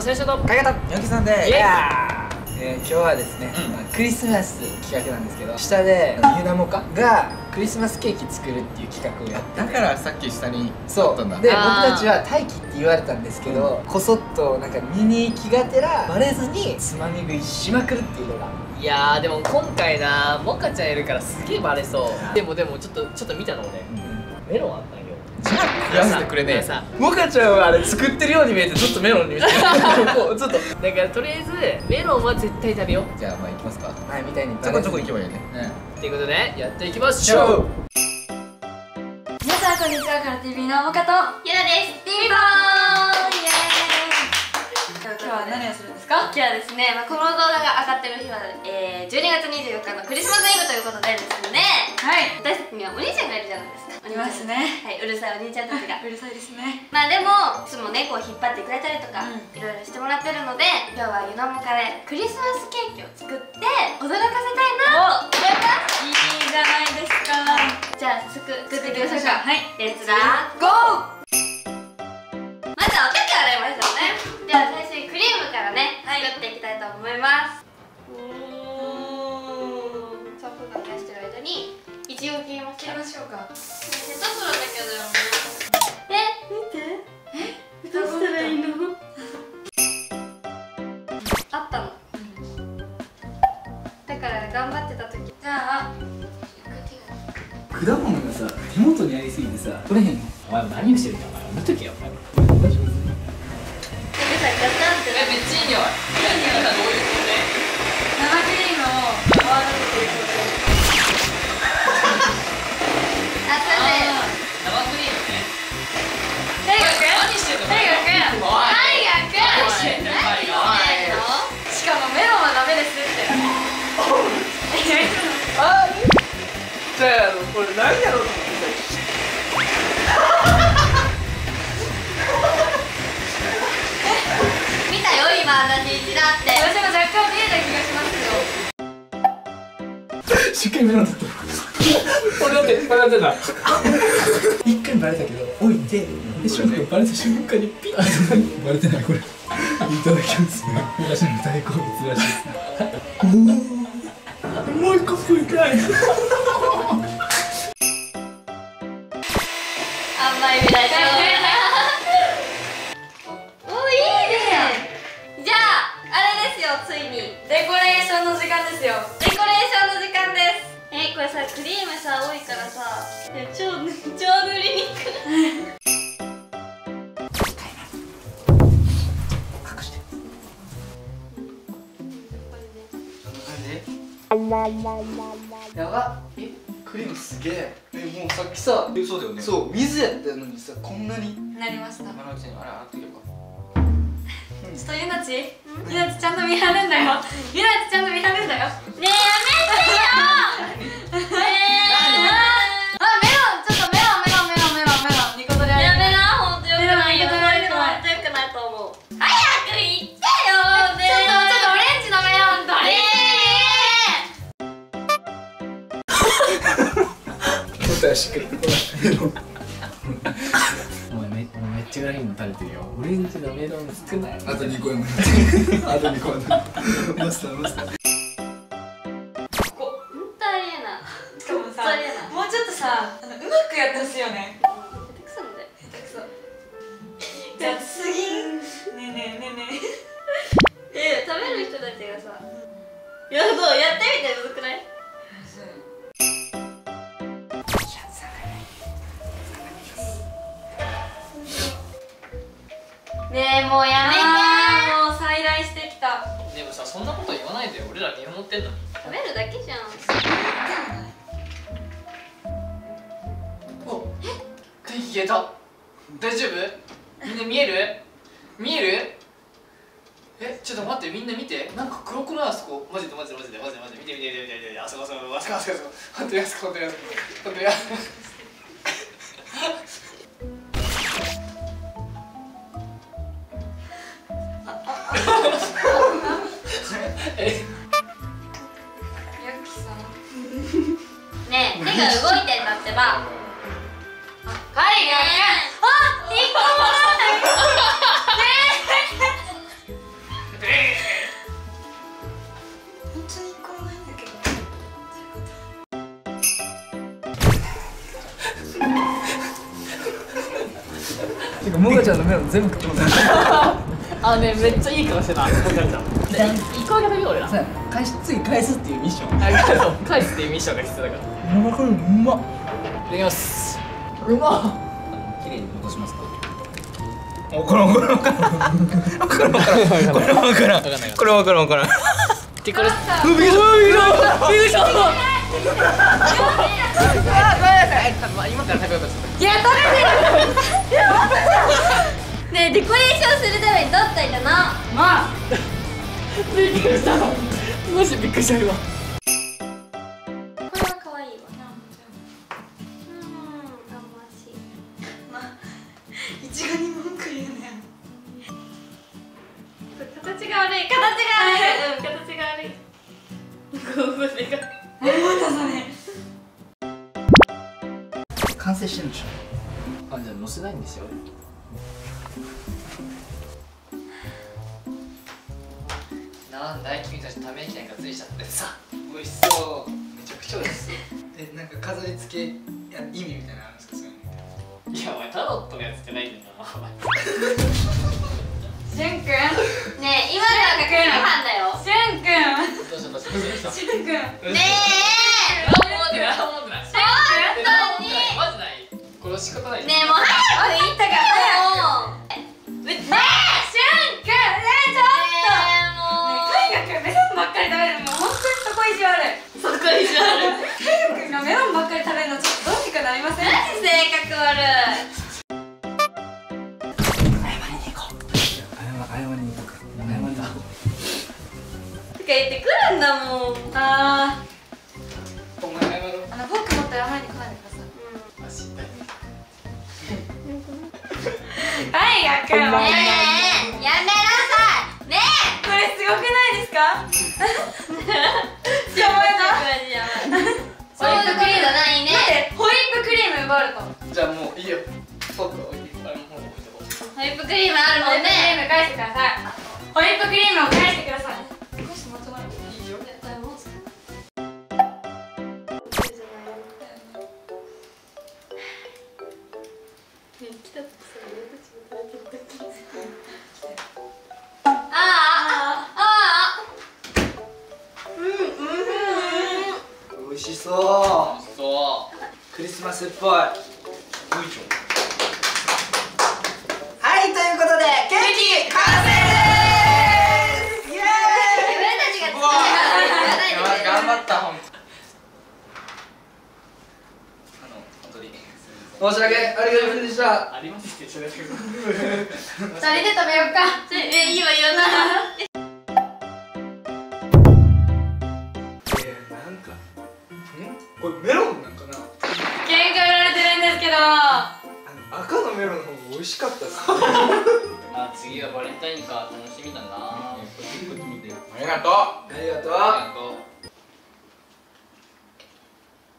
野選手とかいがたよきさんで今日はですね、クリスマス企画なんですけど、下でゆなもかがクリスマスケーキ作るっていう企画をやって、だからさっき下にそうで、僕たちは待機って言われたんですけど、こそっとなんか見に行きがてらバレずにつまみ食いしまくるっていうのが、いやーでも今回なもかちゃんいるからすげえバレそう。でもちょっと見たのね、メロンあったよ。食わせてくれねえさ。もかちゃんはあれ作ってるように見えて、ちょっとメロンに見えてこうちょっとだからとりあえずメロンは絶対食べよう。じゃあまあ行きますか。はいみたいにちょこちょこ行けばいいよね。ということでやっていきましょう。皆さんこんにちは、カラ TV のもかとゆなです。ビーバーン。今日は何をするんですか？今日はですね、この動画が上がってる日は12月24日のクリスマスイブということでですね、はい、私たちにはお兄ちゃんがいるじゃないですか。いますね。はい、うるさいお兄ちゃんたちがうるさいですね。まあでもいつもね、こう引っ張ってくれたりとかいろいろしてもらってるので、今日はゆなもかでクリスマスケーキを作って驚かせたいなと思います。いいじゃないですか。じゃあ早速作っていきましょうか。はい、レッツラーゴー。まずはお手手洗いましょうね。では最初にクリームからね、作っていきたいと思います。おー、3分間冷やしてる間に一応切りましょうか。下手そうだけど。見て。どうしたらいいの？あったの。だから頑張ってた時。じゃあ。果物がさ、手元にありすぎてさ、取れへんの。お前何をしてるんだ、お前。見とけよ、お前。めっちゃいい匂い。生クリームを泡立てていく。これ何やろうと思って見たよ今、私だって私も若干見えた気がしますよ。しっかりメロンだった俺だって笑ってた一回バレたけど置いて、ショックバレた瞬間にピッバレてない。これいただきますね。昔の大好物らしいです。もう一個食いたい。おいいね。じゃああれですよ、ついにデコレーションの時間ですよ。デコレーションの時間です。これさ、クリームさ多いからさ、超塗りにくい隠して。あれやばっ。クリームすげえ。もうさっきさ、そうだよね。そう、水やったのにさ、こんなになりました。今のうちにあれ洗っていけば。ちょっとゆなちちゃんと見張るんだよ。ゆなちちゃんと見張るんだよ。ねえ、やめてよ。めっちゃラインも垂れてるよ。オレンジのメロン少ない。あと2個やもん。あと2個やもん。マスターマスター。ここ本当ありえない。しかもさ、もうちょっとさ、うまくやってほしいよね。下手くそなんだよ。下手くそ。じゃあ次。ねえ。食べる人たちがさ、やってみてむずくない？ねえ、もうやめて。もう再来してきた。でもさ、そんなこと言わないでよ。俺ら見守ってんのに食べるだけじゃん。おっ、電気消えた。大丈夫？みんな見える？見える？ちょっと待って、みんな見て。なんか黒くない？あそこ。マジで見て。あそこ。本当にあそこ。手が動いてんだってば。ガリガリ。あ、一個もなんだ。てかもがちゃんの目を全部食ってます。あのね、めっちゃいい顔してたもがちゃん。1個だけ食べよう俺ら。次返すっていうミッション。返すっていうミッションが必要だから。もがくんうまっ。いただきます。うまっ。綺麗に戻しますか。お、これ分からんこれ分からん。ってこれうびしょ今から食べようとしてた。いや、食べてるねえ、デコレーションするために撮ったんだな。まあびっくりしたの。マジびっくりした今。完成してるんでしょ。あ、じゃあ載せないんですよ。なんだい君たち、ため息なんかついちゃってさ。美味しそう。めちゃくちゃ美味しそう。え、なんか飾り付けや意味みたいなのあるんですか、そういうの。いや、お前タロットのやつじゃないんだよな。しゅんくんねえ、今のは確認違反だよ。しゅんくんどうしたどうしたしゅんくんねえ、何も思ってない何も思ってない。本当にマジないこれ、仕方ないねえ、もう早く言ったから早くねえ、しゅんくんねえ、ちょっとねえ、もうねえ、海くんメロンばっかり食べるのもう本当にそこ意地悪い。そこ意地悪い。海くんがメロンばっかり食べるのちょっとどうにかなりません？マジ性格悪い。言ってくるんだもん。ああ。お前謝ろう。あの僕持って謝りに来ないでください。うん。マジで。はい、やっかい。ねえ、やめなさい。ねえ、これすごくないですか？やばいな。やばい。ホイップクリームないね。待って、ホイップクリーム奪われた。じゃあもういいよ。僕はホイップクリームあるもんね。ホイップクリーム返してください。ホイップクリームを返してください。クリスマスっぽい。はい、ということでケーキ完成です。イエーイ。自分たちが作った頑張った。本当に申し訳ありませんでした。ありませんでした。2人で食べようか。え、いいわいろんなこれメロンなんかな。喧嘩売られてるんですけど、赤のメロンの方が美味しかったです。まあ次はバレンタインか、楽しみだな。ありがとう。ありがとう。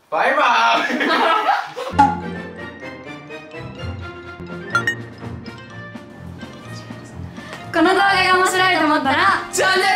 バイバーイ。この動画が面白いと思ったらチャンネル